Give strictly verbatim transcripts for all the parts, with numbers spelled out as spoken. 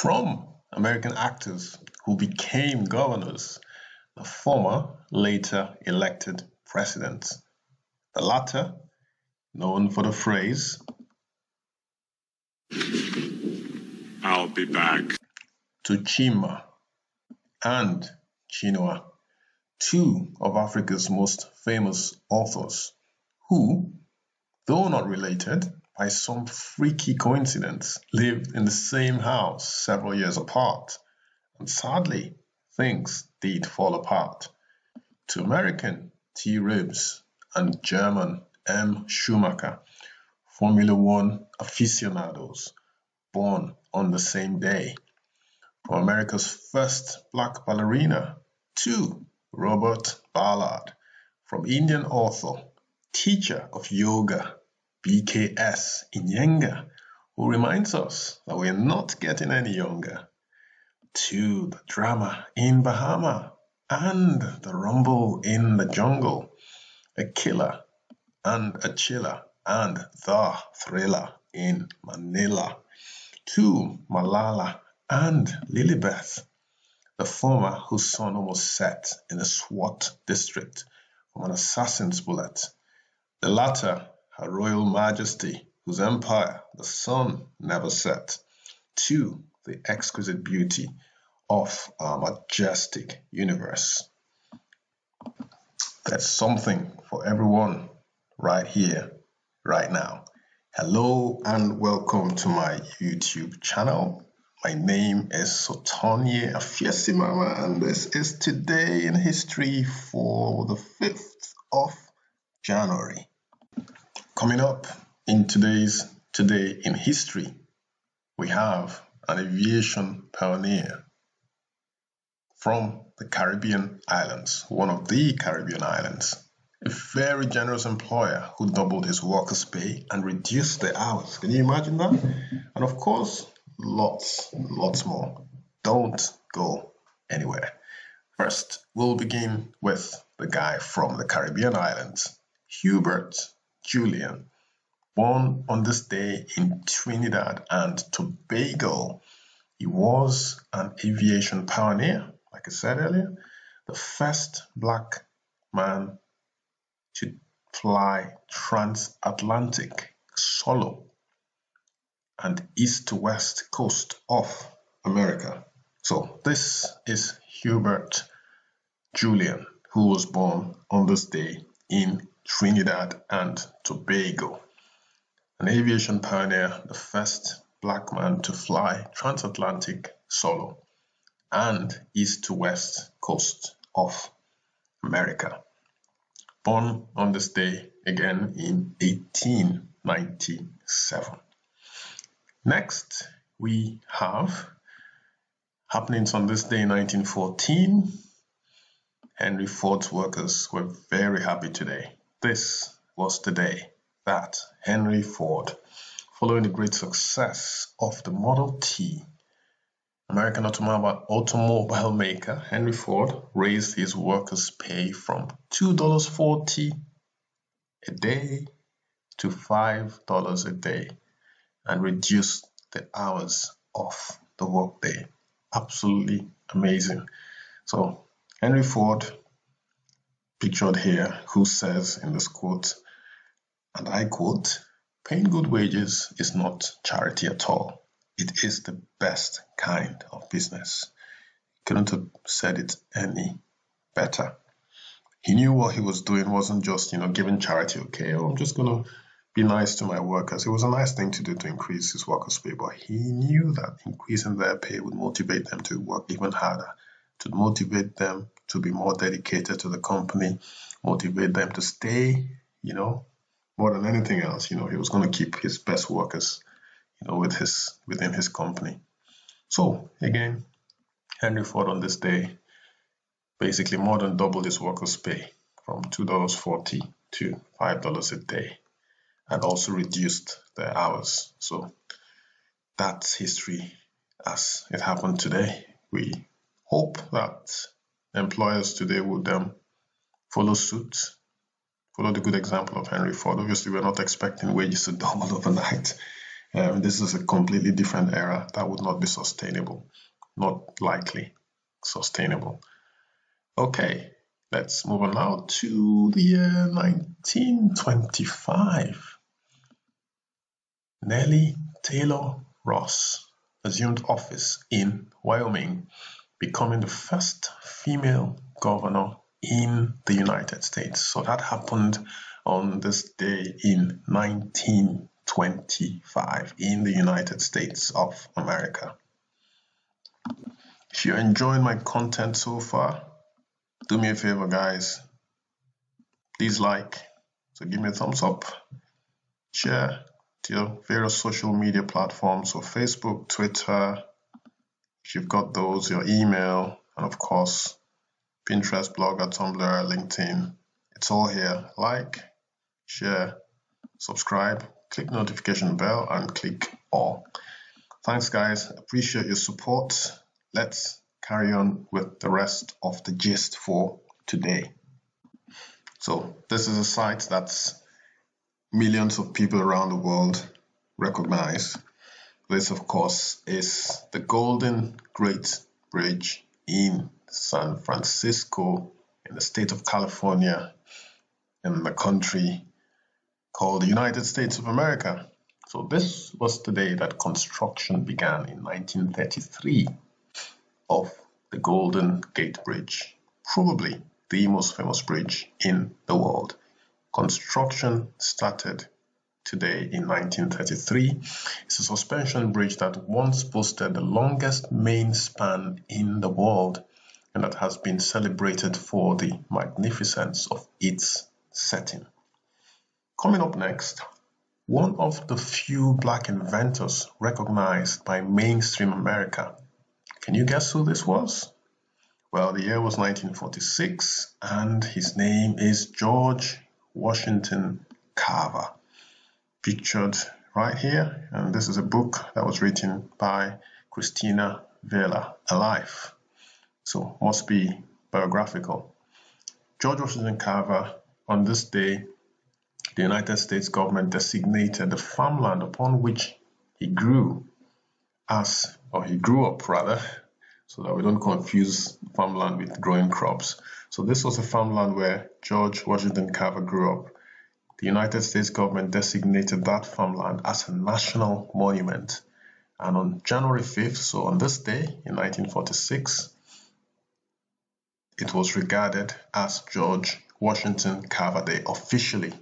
from American actors who became governors, the former later elected president, the latter known for the phrase, "I'll be back," to Chima and Chinua, two of Africa's most famous authors who, though not related, by some freaky coincidence, lived in the same house several years apart, and sadly, things did fall apart. To American T. Reeves and German M. Schumacher, Formula One aficionados, born on the same day. For America's first black ballerina, to Robert Ballard, from Indian author, teacher of yoga, B K S Iyengar, who reminds us that we are not getting any younger, to the drama in Bahama and the rumble in the jungle, a killer and a chiller and the thriller in Manila, to Malala and Lilibeth, the former whose son almost sat in a SWAT district from an assassin's bullet, the latter Her Royal Majesty, whose empire the sun never set, to the exquisite beauty of our majestic universe. There's something for everyone right here, right now. Hello and welcome to my YouTube channel. My name is Sotonye Afiesimama and this is Today in History for the fifth of January. Coming up in today's Today in History, we have an aviation pioneer from the Caribbean Islands, one of the Caribbean Islands, a very generous employer who doubled his workers' pay and reduced their hours. Can you imagine that? And of course, lots, lots more. Don't go anywhere. First, we'll begin with the guy from the Caribbean Islands, Hubert Julian, born on this day in Trinidad and Tobago. He was an aviation pioneer, like I said earlier, the first black man to fly transatlantic solo and east to west coast of America. So this is Hubert Julian, who was born on this day in Trinidad and Tobago, an aviation pioneer, the first black man to fly transatlantic solo and east to west coast of America. Born on this day again in eighteen ninety-seven. Next, we have happenings on this day in nineteen fourteen. Henry Ford's workers were very happy today. This was the day that Henry Ford, following the great success of the Model T, American automobile, automobile maker Henry Ford raised his workers' pay from two dollars and forty cents a day to five dollars a day and reduced the hours of the workday. Absolutely amazing. So Henry Ford, pictured here, who says in this quote, and I quote, "Paying good wages is not charity at all. It is the best kind of business." Couldn't have said it any better. He knew what he was doing wasn't just, you know, giving charity, okay, oh, I'm just going to be nice to my workers. It was a nice thing to do to increase his workers' pay, but he knew that increasing their pay would motivate them to work even harder, to motivate them to be more dedicated to the company, motivate them to stay, you know, more than anything else. You know, he was going to keep his best workers, you know, with his, within his company. So again, Henry Ford on this day basically more than doubled his workers' pay from two dollars and forty cents to five dollars a day and also reduced their hours. So that's history as it happened today. We hope that employers today would um, follow suit, follow the good example of Henry Ford. Obviously, we're not expecting wages to double overnight. Um, this is a completely different era. That would not be sustainable, not likely sustainable. Okay, let's move on now to the year nineteen twenty-five. Nellie Tayloe Ross assumed office in Wyoming, becoming the first female governor in the United States. So that happened on this day in nineteen twenty-five in the United States of America. If you're enjoying my content so far, do me a favor, guys. Please like, so give me a thumbs up, share to your various social media platforms, so Facebook, Twitter, if you've got those, your email, and of course, Pinterest, Blogger, Tumblr, LinkedIn. It's all here. Like, share, subscribe, click notification bell, and click all. Thanks, guys. Appreciate your support. Let's carry on with the rest of the gist for today. So this is a site that's millions of people around the world recognize. This, of course, is the Golden Gate Bridge in San Francisco, in the state of California, in the country called the United States of America. So this was the day that construction began in nineteen thirty-three of the Golden Gate Bridge, probably the most famous bridge in the world. Construction started today in nineteen thirty-three. It's a suspension bridge that once boasted the longest main span in the world, and that has been celebrated for the magnificence of its setting. Coming up next, one of the few black inventors recognized by mainstream America. Can you guess who this was? Well, the year was nineteen forty-six, and his name is George Washington Carver, pictured right here. And this is a book that was written by Christina Vela, Alive, so must be biographical. George Washington Carver, on this day, the United States government designated the farmland upon which he grew as, or he grew up rather, so that we don't confuse farmland with growing crops. So this was a farmland where George Washington Carver grew up. The United States government designated that farmland as a national monument. And on January fifth, so on this day in nineteen forty-six, it was regarded as George Washington Carver Day officially,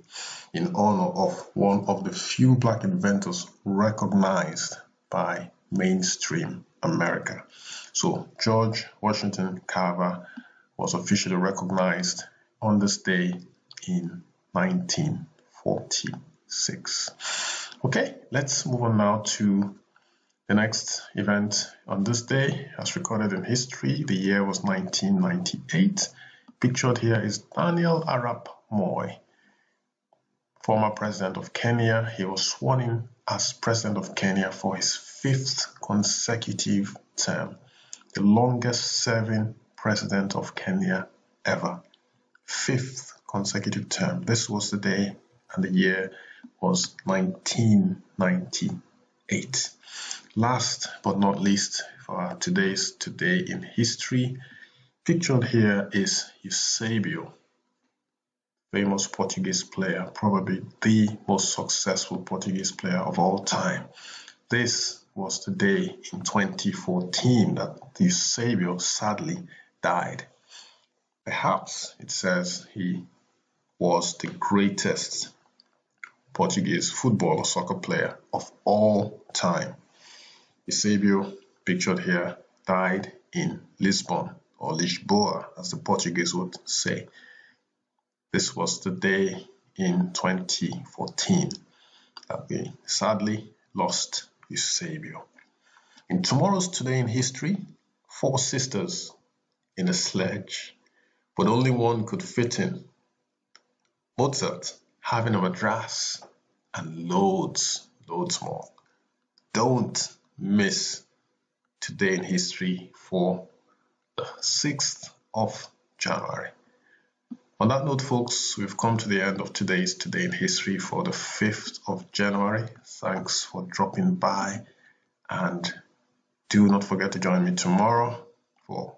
in honor of one of the few black inventors recognized by mainstream America. So George Washington Carver was officially recognized on this day in nineteen forty-six. Okay, let's move on now to the next event on this day, as recorded in history. The year was nineteen ninety-eight. Pictured here is Daniel Arap Moi, former president of Kenya. He was sworn in as president of Kenya for his fifth consecutive term, the longest serving president of Kenya ever. Fifth consecutive term. This was the day, and the year was nineteen ninety-eight. Last but not least, for today's Today in History, pictured here is Eusébio, famous Portuguese player, probably the most successful Portuguese player of all time. This was the day in twenty fourteen that Eusébio sadly died. Perhaps it says he was the greatest Portuguese football or soccer player of all time. Eusébio, pictured here, died in Lisbon, or Lisboa as the Portuguese would say. This was the day in twenty fourteen that we sadly lost Eusébio. In tomorrow's Today in History, four sisters in a sledge, but only one could fit in. Mozart having a Madras, and loads, loads more. Don't miss Today in History for the sixth of January. On that note, folks, we've come to the end of today's Today in History for the fifth of January. Thanks for dropping by, and do not forget to join me tomorrow for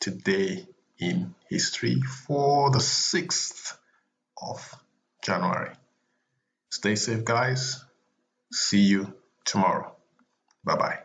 Today in History for the sixth of January. Stay safe, guys. See you tomorrow. Bye-bye.